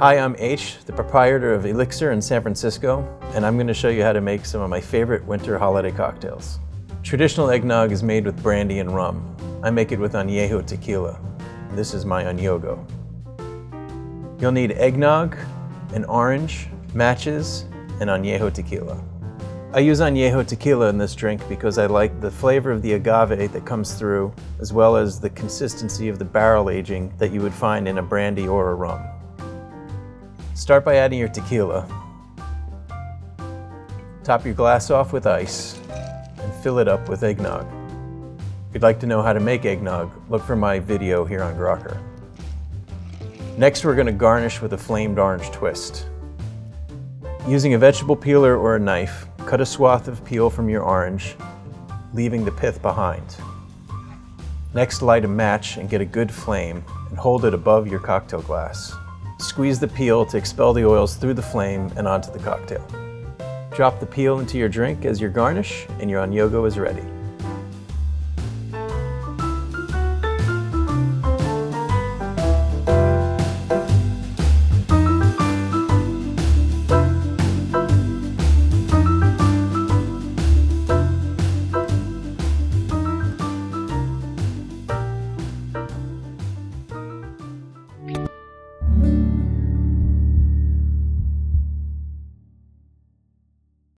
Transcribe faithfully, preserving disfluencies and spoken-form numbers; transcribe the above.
Hi, I'm H, the proprietor of Elixir in San Francisco, and I'm going to show you how to make some of my favorite winter holiday cocktails. Traditional eggnog is made with brandy and rum. I make it with Añejo tequila. This is my añejo. You'll need eggnog, an orange, matches, and Añejo tequila. I use Añejo tequila in this drink because I like the flavor of the agave that comes through, as well as the consistency of the barrel aging that you would find in a brandy or a rum. Start by adding your tequila. Top your glass off with ice and fill it up with eggnog. If you'd like to know how to make eggnog, look for my video here on Grokker. Next, we're going to garnish with a flamed orange twist. Using a vegetable peeler or a knife, cut a swath of peel from your orange, leaving the pith behind. Next, light a match and get a good flame and hold it above your cocktail glass. Squeeze the peel to expel the oils through the flame and onto the cocktail. Drop the peel into your drink as your garnish, and your añejo is ready.